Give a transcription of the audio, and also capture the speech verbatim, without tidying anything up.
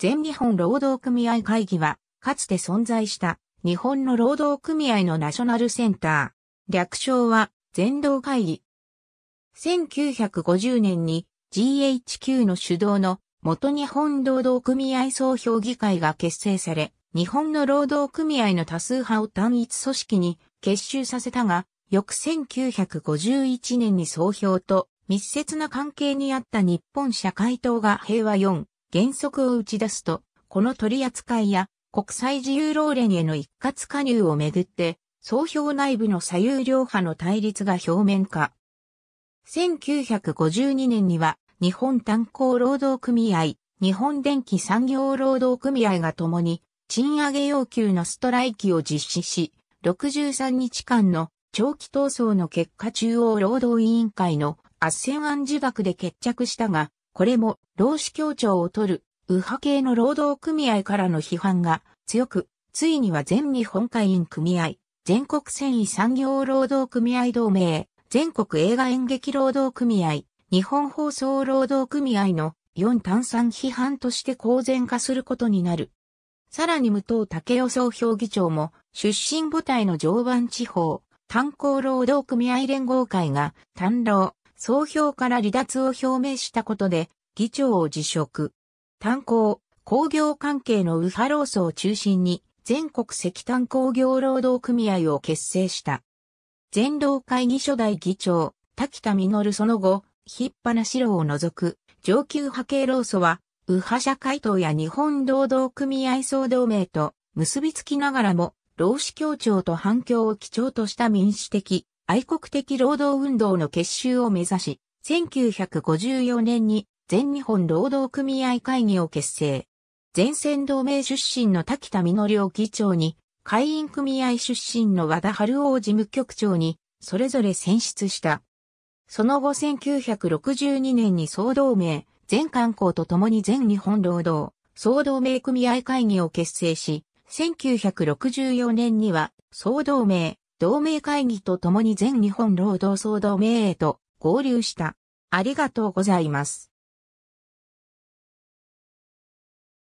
全日本労働組合会議は、かつて存在した日本の労働組合のナショナルセンター。略称は全労会議。せんきゅうひゃくごじゅうねんに ジーエイチキュー の主導の元日本労働組合総評議会が結成され、日本の労働組合の多数派を単一組織に結集させたが、翌せんきゅうひゃくごじゅういちねんに総評と密接な関係にあった日本社会党が平和よん原則を打ち出すと、この取り扱いや国際自由労連への一括加入をめぐって、総評内部の左右両派の対立が表面化。せんきゅうひゃくごじゅうにねんには日本炭鉱労働組合、日本電機産業労働組合がともに賃上げ要求のストライキを実施し、ろくじゅうさんにちかんの長期闘争の結果中央労働委員会の斡旋案受諾で決着したが、これも労使協調を取る右派系の労働組合からの批判が強く、ついには全日本会員組合、全国繊維産業労働組合同盟、全国映画演劇労働組合、日本放送労働組合のよん炭酸批判として公然化することになる。さらに武藤武雄総評議長も出身母体の常磐地方、炭鉱労働組合連合会が炭労、総評から離脱を表明したことで議長を辞職。炭鉱、工業関係の右派労組を中心に、全国石炭工業労働組合を結成した。全労会議初代議長、滝田実その後、ひっぱなし労を除く、上級派系労組は、右派社会党や日本労働組合総同盟と結びつきながらも、労使協調と反共を基調とした民主的、愛国的労働運動の結集を目指し、せんきゅうひゃくごじゅうよねんに全日本労働組合会議を結成。全線同盟出身の滝田実を議長に、会員組合出身の和田春雄事務局長に、それぞれ選出した。その後せんきゅうひゃくろくじゅうにねんに総同盟、全炭鉱と共に全日本労働、総同盟組合会議を結成し、せんきゅうひゃくろくじゅうよねんには、総同盟、同盟会議と共に全日本労働総同盟へと合流した。ありがとうございます。